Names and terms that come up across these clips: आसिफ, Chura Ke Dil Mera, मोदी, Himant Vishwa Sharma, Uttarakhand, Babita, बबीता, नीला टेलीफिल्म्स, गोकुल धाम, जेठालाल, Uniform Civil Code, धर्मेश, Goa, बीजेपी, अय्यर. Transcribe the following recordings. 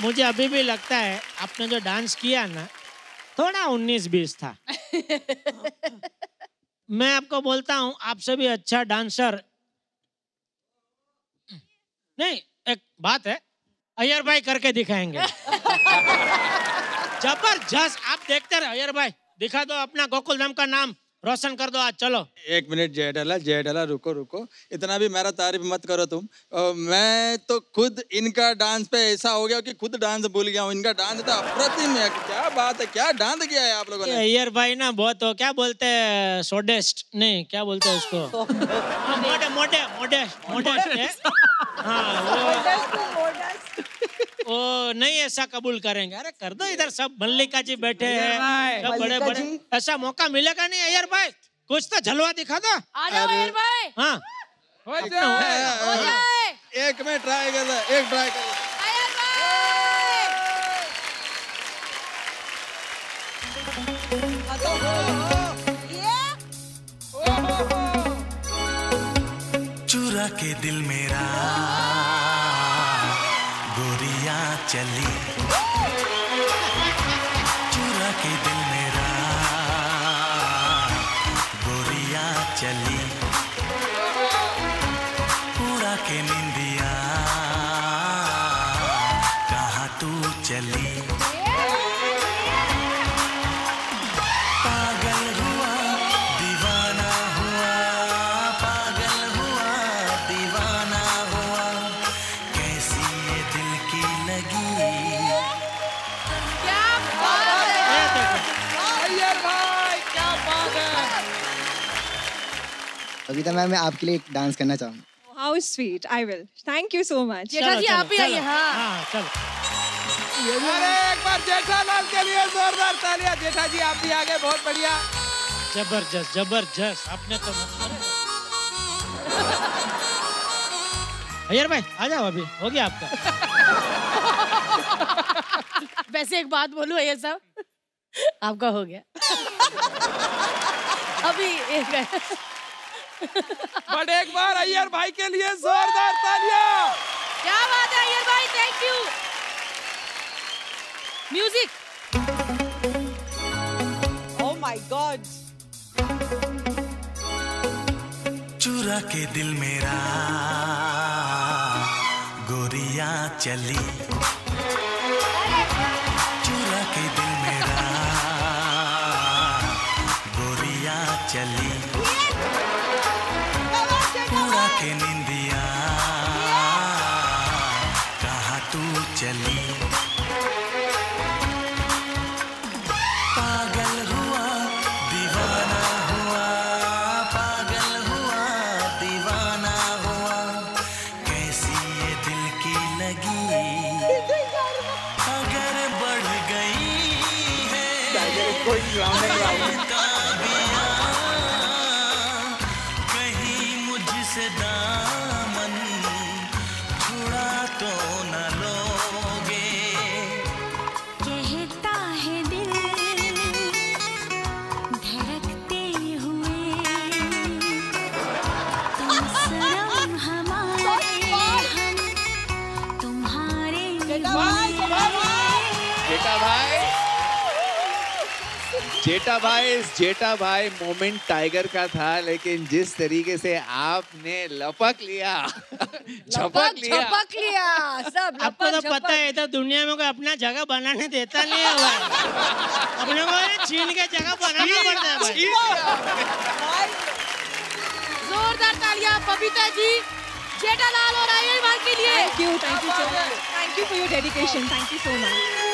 मुझे अभी भी लगता है आपने जो डांस किया ना थोड़ा 19-20 था। मैं आपको बोलता हूँ आपसे भी अच्छा डांसर नहीं, एक बात है, अय्यर भाई करके दिखाएंगे। जबरदस्त। आप देखते रहे अय्यर भाई, दिखा दो अपना गोकुल धाम का नाम रोशन कर दो आज। चलो एक मिनट जय डाला रुको रुको, इतना भी मेरा तारीफ मत करो तुम। मैं तो खुद इनका डांस पे ऐसा हो गया कि खुद डांस भूल गया हूँ। इनका डांस तो अप्रतिम है। क्या बात है, क्या डांस किया है आप लोगों ने। अय्यर भाई ना बहुत हो, क्या बोलते हैं सोडेस्ट, नहीं क्या बोलते हैं उसको, मोटे मोटे मोटे मोटे वो नहीं ऐसा कबूल करेंगे। अरे कर दो, इधर सब मल्लिका जी बैठे हैं, सब बड़े बड़े, ऐसा मौका मिलेगा नहीं। अय्यर भाई कुछ तो झलवा दिखा दो। अय्यर भाई हाँ एक में ट्राई कर लो, एक ट्राई कर लो। चुरा के दिल मेरा चली, चुरा के दिल मेरा गोरिया चली, उड़ा के निंदिया कहाँ तू चली। बबीता मैम, मैं आपके लिए एक डांस करना चाहूँगा। How sweet, I will. Thank you so much. जेठा जी आप ही आइए। हाँ चलो। अरे एक बार जेठालाल के लिए जोरदार तालियाँ। जेठा जी आप भी आ गए, बहुत बढ़िया। जबरदस्त जबरदस्त, आपने तो अय्यर भाई आ जाओ, अभी हो गया आपका। वैसे एक बात बोलूँ अय्यर साहब, आपका हो गया अभी एक। बट एक बार अय्यर भाई के लिए जोरदार तालियां। क्या बात है अय्यर भाई, thank you. Music. Oh my God. चुरा के दिल मेरा गोरिया चली, चुरा के दिल मेरा गोरिया चली, निंदिया कहाँ तू चली। पागल हुआ दीवाना हुआ, पागल हुआ दीवाना हुआ, कैसी ये दिल की लगी। अगर बढ़ गई है दामन, छुड़ा तो न लोगे। कहता है दिल धड़कते हुए, तुम शर्म हमारे, हम तुम्हारे जेठा भाई मोमेंट टाइगर का था, लेकिन जिस तरीके से आपने लपक लिया सब। आपको तो पता है तो दुनिया में कोई अपना जगह बनाने देता नहीं है अपने को छीन के जगह बनाना पड़ता है। जोरदार तालियां बबीता जी, जेठालाल और अय्यर भाई के लिए। Thank you for your dedication, thank you so much.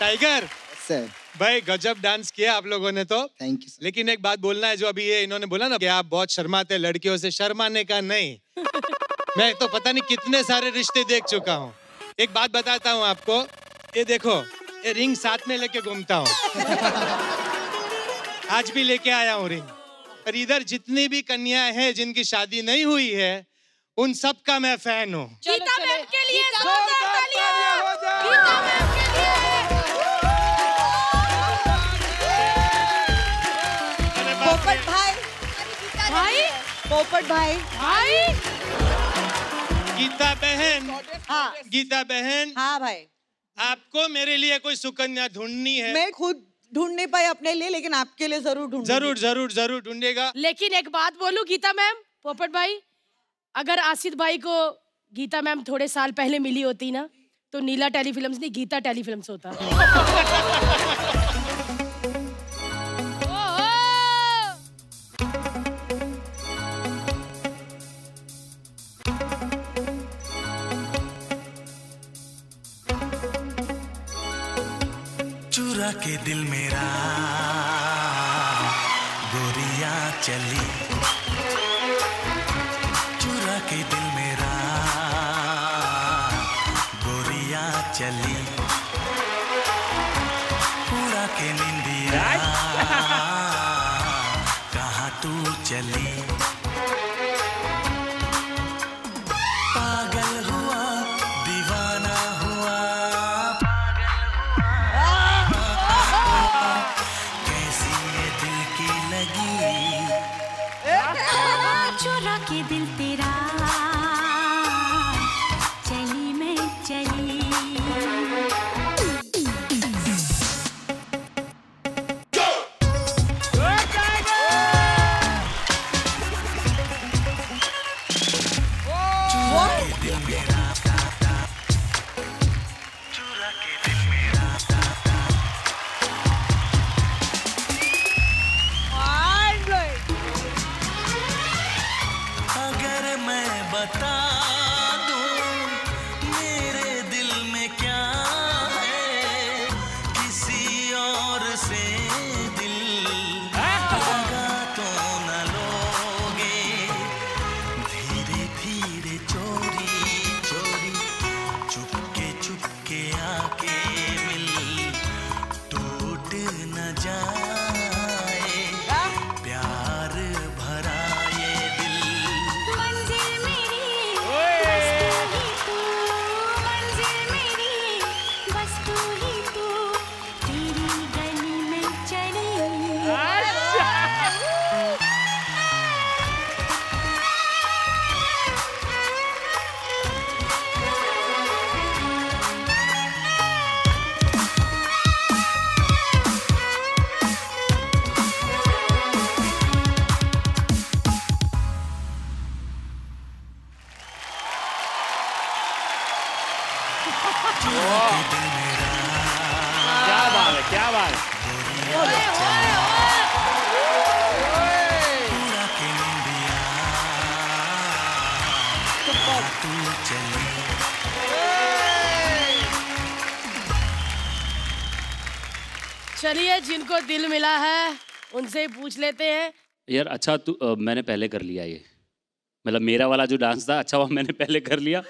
Tiger sir भाई गजब डांस किया आप लोगों ने तो, थैंक यू। लेकिन एक बात बोलना है, जो अभी ये इन्होंने बोला ना कि आप बहुत शर्माते लड़कियों से, शर्माने का नहीं। मैं तो पता नहीं कितने सारे रिश्ते देख चुका हूँ। एक बात बताता हूँ आपको, ये देखो ये रिंग साथ में लेके घूमता हूँ। आज भी लेके आया हूँ रिंग, और इधर जितनी भी कन्याएं हैं जिनकी शादी नहीं हुई है उन सब का मैं फैन हूँ। पोपट भाई गीता बहन, हाँ गीता बहन, हाँ भाई, आपको मेरे लिए कोई सुकन्या ढूंढनी है। मैं खुद ढूंढ नहीं पाई अपने लिए, लेकिन आपके लिए जरूर ढूंढूंगा। जरूर जरूर जरूर ढूंढेगा। लेकिन एक बात बोलूं गीता मैम, पोपट भाई, अगर आसिफ भाई को गीता मैम थोड़े साल पहले मिली होती ना, तो नीला टेलीफिल्म्स नहीं गीता टेलीफिल्म्स होता। चुरा के दिल मेरा गोरिया चली, चुरा के दिल मेरा गोरिया चली, उड़ा के निंदिया कहाँ तू चली। चुरा के दिल तेरा चली मैं चली। चुरा के दिल मेरा, चुरा के दिल मेरा। बता दो मेरे दिल में क्या है, किसी और से दिल लगा तो न लोगे, धीरे धीरे चोरी चोरी चुपके चुपके आके मिल, टूट न जाए प्यार भरा ये दिल। क्या बात है, क्या बात है। चलिए जिनको दिल मिला है उनसे ही पूछ लेते हैं। यार अच्छा तू, मैंने पहले कर लिया ये, मतलब मेरा वाला जो डांस था अच्छा वो मैंने पहले कर लिया।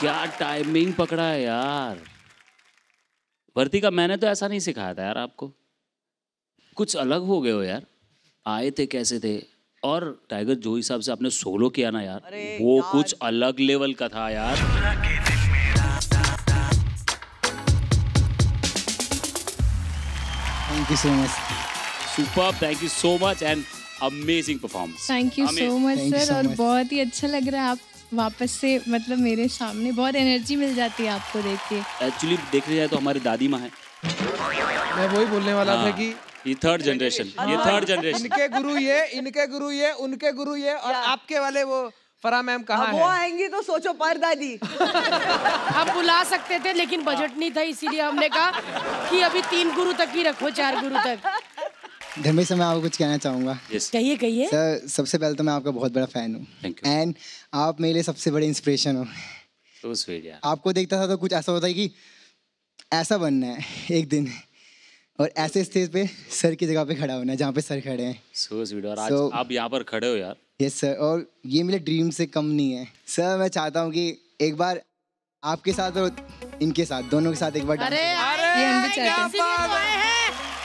क्या टाइमिंग पकड़ा है यार भर्ती का, मैंने तो ऐसा नहीं सिखाया था यार आपको। कुछ अलग हो गए हो यार, आए थे कैसे थे, और टाइगर जो हिसाब से आपने सोलो किया ना यार, वो यार। कुछ अलग लेवल का था यार। Thank you so much, super, thank you so much and amazing performance. Thank you so much sir, और बहुत ही अच्छा लग रहा है आप वापस से, मतलब मेरे सामने बहुत एनर्जी मिल जाती है आपको देख के। एक्चुअली देखने जाए तो हमारी दादी माँ है, मैं वही बोलने वाला था कि ये थर्ड जनरेशन, ये थर्ड जनरेशन, इनके गुरु ये, इनके गुरु ये, उनके गुरु ये, और आपके वाले वो फरा मैम कहाँ हैं? वो आएंगी तो सोचो पर दादी। हम बुला सकते थे लेकिन बजट नहीं था, इसीलिए हमने कहा कि अभी 3 गुरु तक ही रखो, 4 गुरु तक। धर्मेश सर मैं आपको कुछ कहना चाहूँगा। कहिए कहिए सर। सबसे पहले तो मैं आपका बहुत बड़ा फ़ैन हूँ, एंड आप मेरे लिए सबसे बड़े इंस्पिरेशन हो। तो स्वीट यार, आपको देखता था तो कुछ ऐसा होता है कि ऐसा बनना है एक दिन, और ऐसे स्टेज पे सर की जगह पे खड़ा होना है जहाँ पे सर खड़े हैं। सो स्वीट, और आज आप यहाँ पर खड़े हो यार। यस सर, और ये मेरे ड्रीम से कम नहीं है सर। मैं चाहता हूँ कि एक बार आपके साथ और इनके साथ, दोनों के साथ एक बार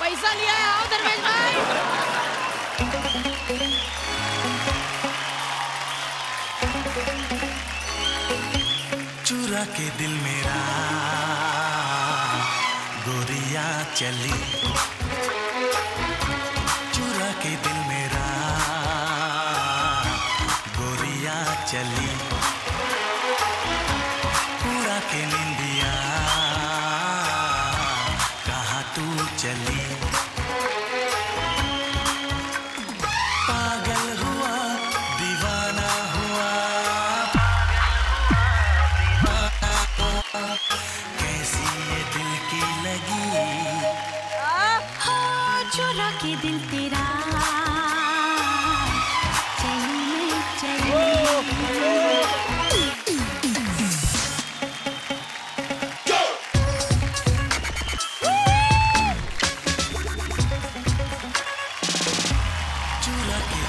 पैसा लिया है। आओ धर्मेश भाई। चुरा के दिल मेरा गोरिया चली, चुरा के दिल मेरा गोरिया चली।